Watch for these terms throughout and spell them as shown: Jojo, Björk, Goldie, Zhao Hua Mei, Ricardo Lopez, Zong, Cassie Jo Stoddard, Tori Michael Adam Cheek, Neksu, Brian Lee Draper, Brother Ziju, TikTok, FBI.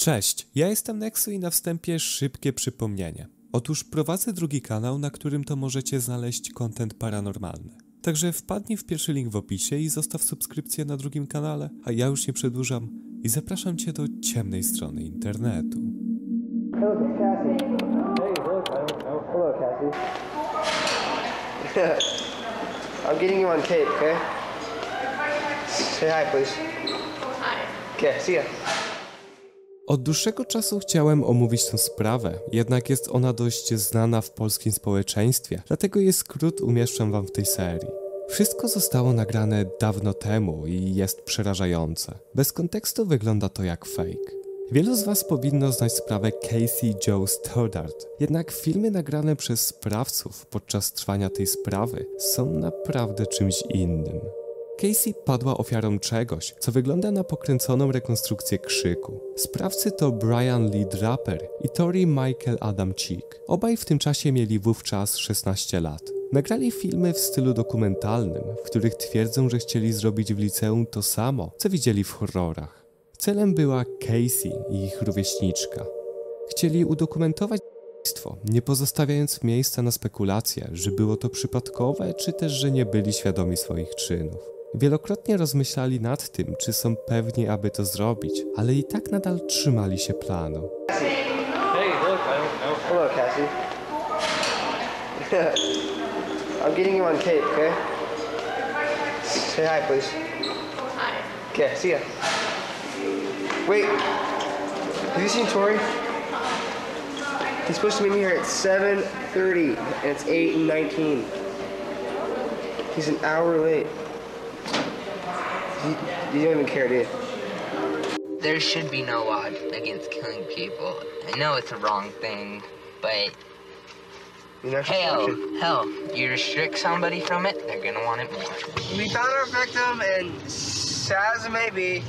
Cześć, ja jestem Neksu i na wstępie szybkie przypomnienie. Otóż prowadzę drugi kanał, na którym to możecie znaleźć content paranormalny. Także wpadnij w pierwszy link w opisie i zostaw subskrypcję na drugim kanale, a ja już nie przedłużam i zapraszam Cię do ciemnej strony internetu. Hello, this is Cassie. Hey, look, hello, Cassie. I'm getting you on tape, okay? Say hi, please. Hi. Okay, see ya. Od dłuższego czasu chciałem omówić tę sprawę, jednak jest ona dość znana w polskim społeczeństwie, dlatego jej skrót umieszczam wam w tej serii. Wszystko zostało nagrane dawno temu i jest przerażające. Bez kontekstu wygląda to jak fake. Wielu z was powinno znać sprawę Cassie Jo Stoddard, jednak filmy nagrane przez sprawców podczas trwania tej sprawy są naprawdę czymś innym. Cassie padła ofiarą czegoś, co wygląda na pokręconą rekonstrukcję krzyku. Sprawcy to Brian Lee Draper i Tori Michael Adam Cheek. Obaj w tym czasie mieli wówczas 16 lat. Nagrali filmy w stylu dokumentalnym, w których twierdzą, że chcieli zrobić w liceum to samo, co widzieli w horrorach. Celem była Cassie i ich rówieśniczka. Chcieli udokumentować zabójstwo, nie pozostawiając miejsca na spekulacje, że było to przypadkowe, czy też, że nie byli świadomi swoich czynów. Wielokrotnie rozmyślali nad tym, czy są pewni, aby to zrobić, ale i tak nadal trzymali się planu. Hey, look, hello, Cassie. I'm getting you on tape, okay? Say hi, please. Hi. Okay, see ya. Wait, have you seen Tori? He's supposed to be here at 7:30, and it's 8:19. He's an hour late. You don't even care, dude. There should be no law against killing people. I know it's a wrong thing, but hell, you restrict somebody from it, they're gonna want it more. We found our victim, and sad as it may be,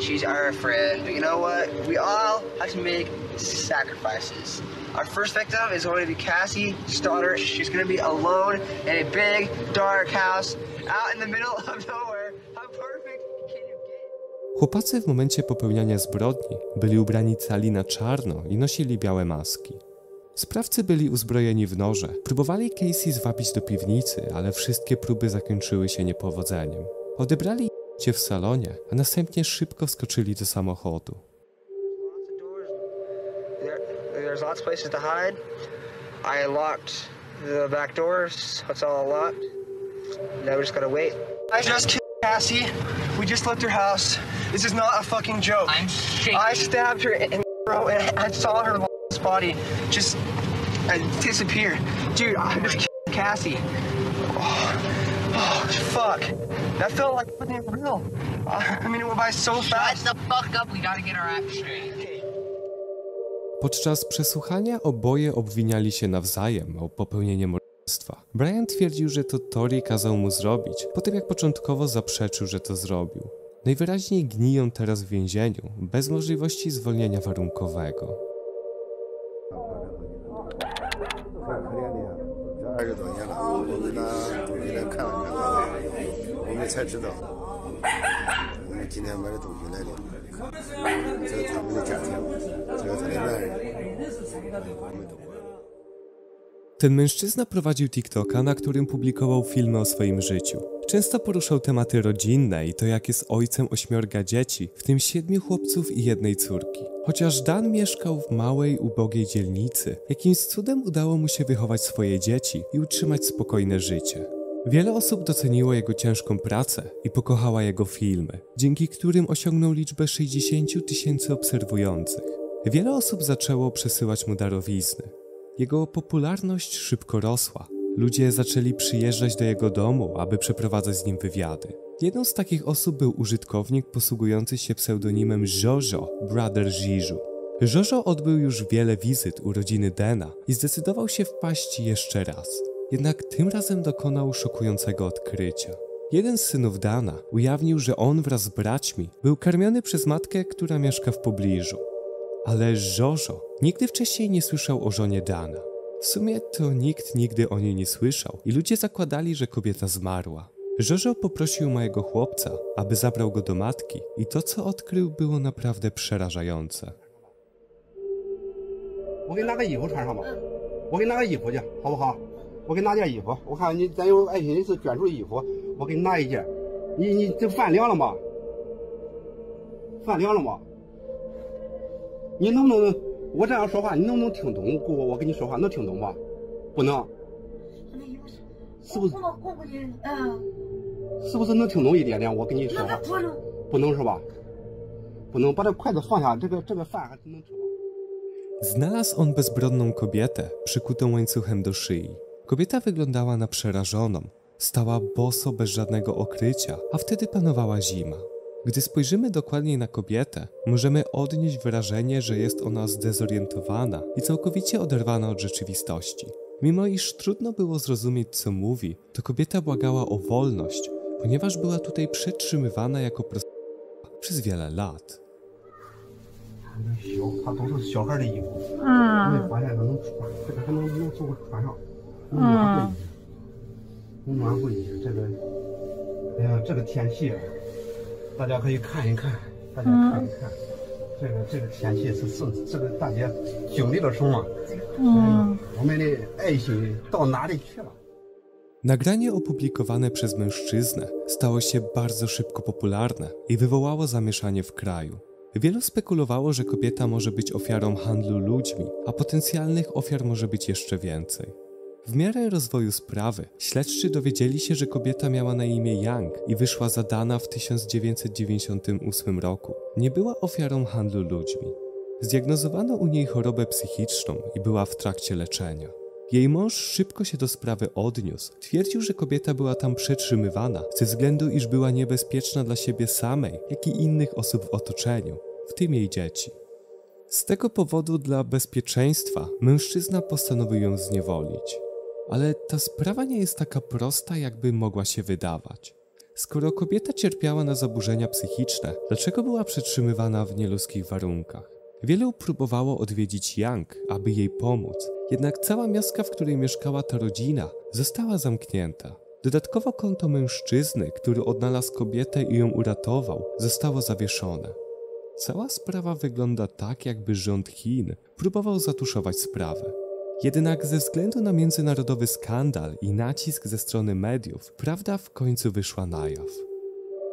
she's our friend. But you know what? We all have to make sacrifices. Our first victim is going to be Cassie Stoddard. She's gonna be alone in a big, dark house out in the middle of nowhere. Chłopacy w momencie popełniania zbrodni byli ubrani cali na czarno i nosili białe maski. Sprawcy byli uzbrojeni w noże, próbowali Cassie zwabić do piwnicy, ale wszystkie próby zakończyły się niepowodzeniem. Odebrali je w salonie, a następnie szybko wskoczyli do samochodu. Cassie, we just left her house. This is not a fucking joke. I'm shaking. I stabbed her in the throat and I saw her body just disappear. Dude, I was killing Cassie. Oh, fuck. That felt like fucking real. I mean, it went by so fast. Shut the fuck up, we gotta get our act straight. Podczas przesłuchania oboje obwiniali się nawzajem o popełnienie morderstwa. Brian twierdził, że to Tori kazał mu zrobić, po tym jak początkowo zaprzeczył, że to zrobił. Najwyraźniej gniją teraz w więzieniu, bez możliwości zwolnienia warunkowego. Ten mężczyzna prowadził TikToka, na którym publikował filmy o swoim życiu. Często poruszał tematy rodzinne i to, jak jest ojcem 8 dzieci, w tym 7 chłopców i 1 córki. Chociaż Dan mieszkał w małej, ubogiej dzielnicy, jakimś cudem udało mu się wychować swoje dzieci i utrzymać spokojne życie. Wiele osób doceniło jego ciężką pracę i pokochała jego filmy, dzięki którym osiągnął liczbę 60 000 obserwujących. Wiele osób zaczęło przesyłać mu darowizny. Jego popularność szybko rosła. Ludzie zaczęli przyjeżdżać do jego domu, aby przeprowadzać z nim wywiady. Jedną z takich osób był użytkownik posługujący się pseudonimem Jojo, Brother Ziju. Jojo odbył już wiele wizyt u rodziny Dana i zdecydował się wpaść jeszcze raz. Jednak tym razem dokonał szokującego odkrycia. Jeden z synów Dana ujawnił, że on wraz z braćmi był karmiony przez matkę, która mieszka w pobliżu. Ale Jojo nigdy wcześniej nie słyszał o żonie Dana. W sumie to nikt nigdy o niej nie słyszał i ludzie zakładali, że kobieta zmarła. Jojo poprosił mojego chłopca, aby zabrał go do matki i to, co odkrył, było naprawdę przerażające. 我给你拿个衣服穿上吧。我给你拿个衣服去，好不好？我给你拿件衣服，我看你咱有爱心是捐出衣服，我给你拿一件。你这饭凉了吗？饭凉了吗？你能不能我这样说话，你能不能听懂？我跟你说话能听懂吗？不能。是不是？是不是能听懂一点点？我跟你说话。不能是吧？不能，把这筷子放下，这个饭还能吃吗？ Znalazł on bezbronną kobietę, przykutą łańcuchem do szyi. Kobieta wyglądała na przerażoną. Stała boso, bez żadnego okrycia, a wtedy panowała zima. Gdy spojrzymy dokładniej na kobietę, możemy odnieść wrażenie, że jest ona zdezorientowana i całkowicie oderwana od rzeczywistości. Mimo iż trudno było zrozumieć, co mówi, to kobieta błagała o wolność, ponieważ była tutaj przetrzymywana jako prostytutka przez wiele lat. 小，它都是小孩的衣服，我也发现它能穿，这个还能做个穿上，能暖和一些，能暖和一些。这个，哎呀，这个天气，大家可以看一看，大家看一看，这个天气是这个大家经历了什么？我们的爱心到哪里去了？ Nagranie opublikowane przez mężczyznę stało się bardzo szybko popularne i wywołało zamieszanie w kraju. Wielu spekulowało, że kobieta może być ofiarą handlu ludźmi, a potencjalnych ofiar może być jeszcze więcej. W miarę rozwoju sprawy śledczy dowiedzieli się, że kobieta miała na imię Yang i wyszła za Dana w 1998 roku. Nie była ofiarą handlu ludźmi. Zdiagnozowano u niej chorobę psychiczną i była w trakcie leczenia. Jej mąż szybko się do sprawy odniósł. Twierdził, że kobieta była tam przetrzymywana ze względu, iż była niebezpieczna dla siebie samej, jak i innych osób w otoczeniu, w tym jej dzieci. Z tego powodu dla bezpieczeństwa mężczyzna postanowił ją zniewolić. Ale ta sprawa nie jest taka prosta, jakby mogła się wydawać. Skoro kobieta cierpiała na zaburzenia psychiczne, dlaczego była przetrzymywana w nieludzkich warunkach? Wielu próbowało odwiedzić Yang, aby jej pomóc, jednak cała wioska, w której mieszkała ta rodzina, została zamknięta. Dodatkowo konto mężczyzny, który odnalazł kobietę i ją uratował, zostało zawieszone. Cała sprawa wygląda tak, jakby rząd Chin próbował zatuszować sprawę. Jednak ze względu na międzynarodowy skandal i nacisk ze strony mediów, prawda w końcu wyszła na jaw.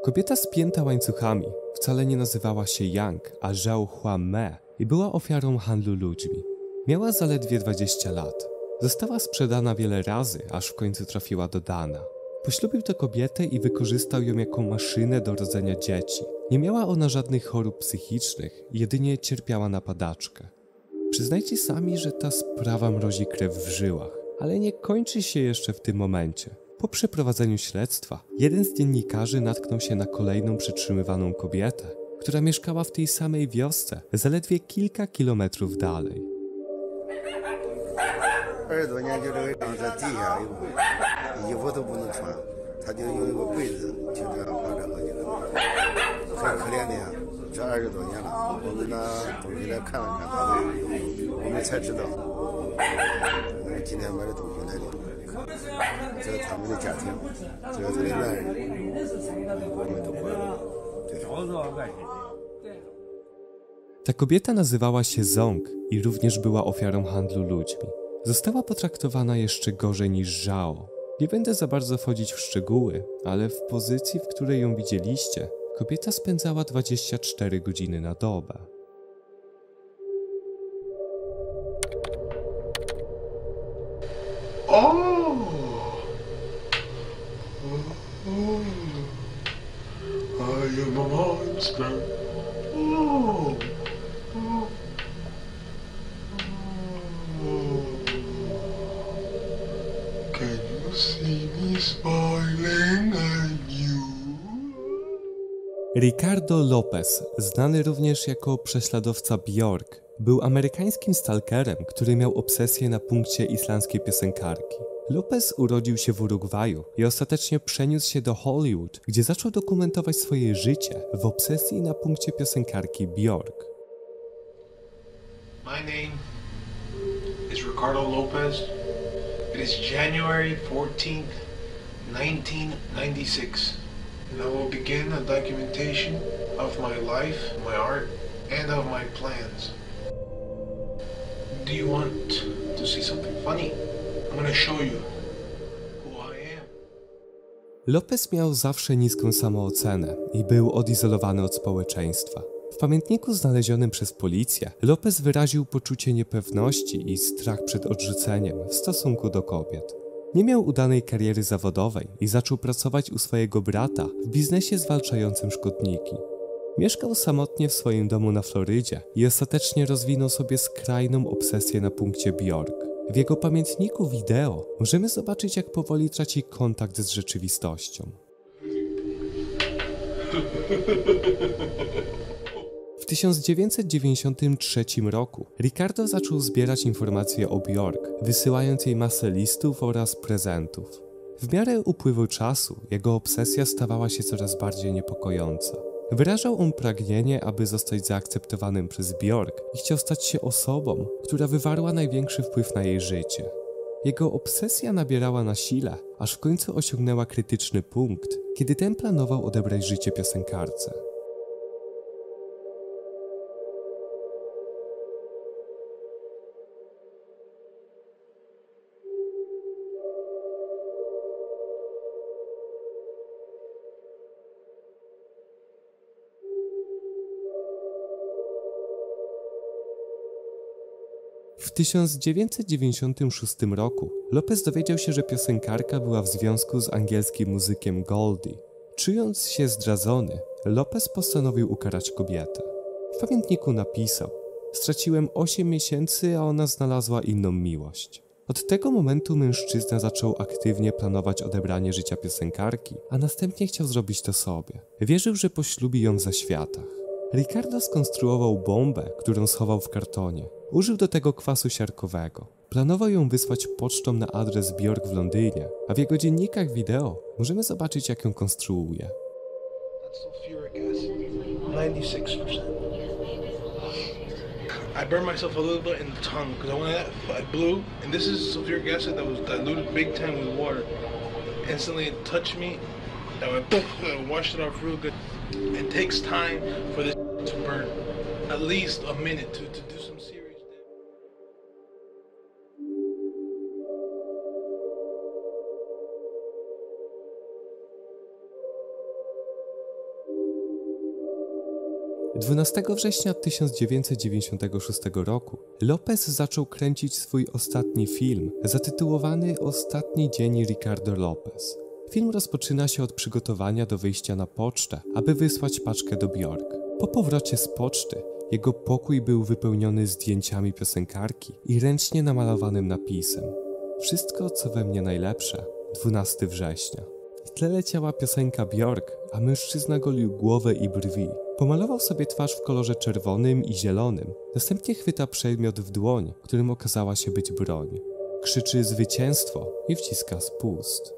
Kobieta spięta łańcuchami wcale nie nazywała się Yang, a Zhao Hua Mei i była ofiarą handlu ludźmi. Miała zaledwie 20 lat. Została sprzedana wiele razy, aż w końcu trafiła do Dana. Poślubił tę kobietę i wykorzystał ją jako maszynę do rodzenia dzieci. Nie miała ona żadnych chorób psychicznych, jedynie cierpiała na padaczkę. Przyznajcie sami, że ta sprawa mrozi krew w żyłach, ale nie kończy się jeszcze w tym momencie. Po przeprowadzeniu śledztwa, jeden z dziennikarzy natknął się na kolejną przetrzymywaną kobietę, która mieszkała w tej samej wiosce, zaledwie kilka kilometrów dalej. Ta kobieta nazywała się Zong i również była ofiarą handlu ludźmi. Została potraktowana jeszcze gorzej niż Zhao. Nie będę za bardzo wchodzić w szczegóły, ale w pozycji, w której ją widzieliście, kobieta spędzała 24 godziny na dobę. Ricardo Lopez, znany również jako prześladowca Björk, był amerykańskim stalkerem, który miał obsesję na punkcie islandzkiej piosenkarki. Lopez urodził się w Urugwaju i ostatecznie przeniósł się do Hollywood, gdzie zaczął dokumentować swoje życie w obsesji na punkcie piosenkarki Björk. My name is Ricardo Lopez. It is January 14, 1996. And I will begin a documentation of my life, my art, and of my plans. Do you want to see something funny? I'm gonna show you who I am. Lopez miał zawsze niską samoocenę i był odizolowany od społeczeństwa. W pamiętniku znalezionym przez policję, Lopez wyraził poczucie niepewności i strach przed odrzuceniem w stosunku do kobiet. Nie miał udanej kariery zawodowej i zaczął pracować u swojego brata w biznesie zwalczającym szkodniki. Mieszkał samotnie w swoim domu na Florydzie i ostatecznie rozwinął sobie skrajną obsesję na punkcie Björk. W jego pamiętniku wideo możemy zobaczyć, jak powoli traci kontakt z rzeczywistością. W 1993 roku Ricardo zaczął zbierać informacje o Björk, wysyłając jej masę listów oraz prezentów. W miarę upływu czasu jego obsesja stawała się coraz bardziej niepokojąca. Wyrażał on pragnienie, aby zostać zaakceptowanym przez Björk i chciał stać się osobą, która wywarła największy wpływ na jej życie. Jego obsesja nabierała na sile, aż w końcu osiągnęła krytyczny punkt, kiedy ten planował odebrać życie piosenkarce. W 1996 roku Lopez dowiedział się, że piosenkarka była w związku z angielskim muzykiem Goldie. Czując się zdradzony, Lopez postanowił ukarać kobietę. W pamiętniku napisał: straciłem 8 miesięcy, a ona znalazła inną miłość. Od tego momentu mężczyzna zaczął aktywnie planować odebranie życia piosenkarki, a następnie chciał zrobić to sobie. Wierzył, że poślubi ją w zaświatach. Ricardo skonstruował bombę, którą schował w kartonie. Użył do tego kwasu siarkowego. Planował ją wysłać pocztą na adres Björk w Londynie, a w jego dziennikach wideo możemy zobaczyć, jak ją konstruuje.12 września 1996 roku Lopez zaczął kręcić swój ostatni film zatytułowany Ostatni dzień Ricardo Lopez. Film rozpoczyna się od przygotowania do wyjścia na pocztę, aby wysłać paczkę do Björk. Po powrocie z poczty jego pokój był wypełniony zdjęciami piosenkarki i ręcznie namalowanym napisem: wszystko, co we mnie najlepsze, 12 września. W tle leciała piosenka Björk, a mężczyzna golił głowę i brwi. Pomalował sobie twarz w kolorze czerwonym i zielonym. Następnie chwyta przedmiot w dłoń, którym okazała się być broń. Krzyczy zwycięstwo i wciska spust.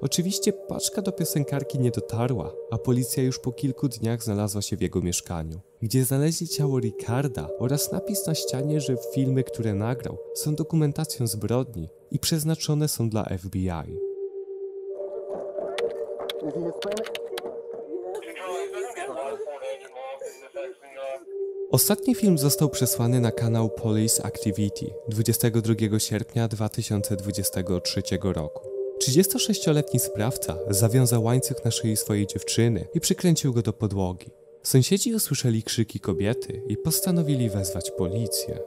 Oczywiście paczka do piosenkarki nie dotarła, a policja już po kilku dniach znalazła się w jego mieszkaniu, gdzie znaleźli ciało Ricarda oraz napis na ścianie, że filmy, które nagrał, są dokumentacją zbrodni i przeznaczone są dla FBI. Ostatni film został przesłany na kanał Police Activity 22 sierpnia 2023 roku. 36-letni sprawca zawiązał łańcuch na szyi swojej dziewczyny i przykręcił go do podłogi. Sąsiedzi usłyszeli krzyki kobiety i postanowili wezwać policję.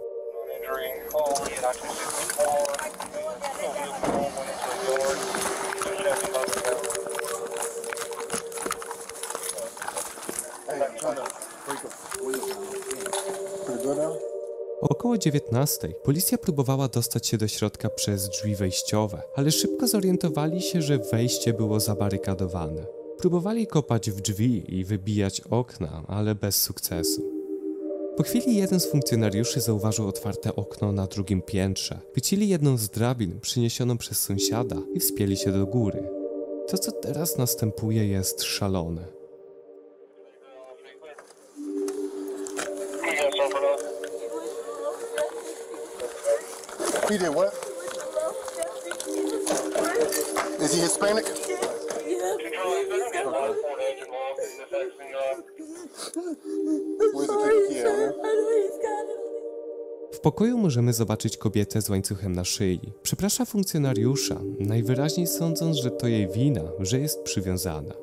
Około 19:00 policja próbowała dostać się do środka przez drzwi wejściowe, ale szybko zorientowali się, że wejście było zabarykadowane. Próbowali kopać w drzwi i wybijać okna, ale bez sukcesu. Po chwili jeden z funkcjonariuszy zauważył otwarte okno na drugim piętrze. Chwycili jedną z drabin przyniesioną przez sąsiada i wspięli się do góry. To, co teraz następuje, jest szalone. He did what? Is he Hispanic? Yeah. W pokoju możemy zobaczyć kobietę z łańcuchem na szyi. Przeprasza funkcjonariusza, najwyraźniej sądząc, że to jej wina, że jest przywiązana.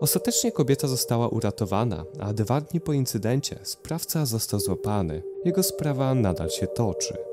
Ostatecznie kobieta została uratowana, a 2 dni po incydencie sprawca został złapany. Jego sprawa nadal się toczy.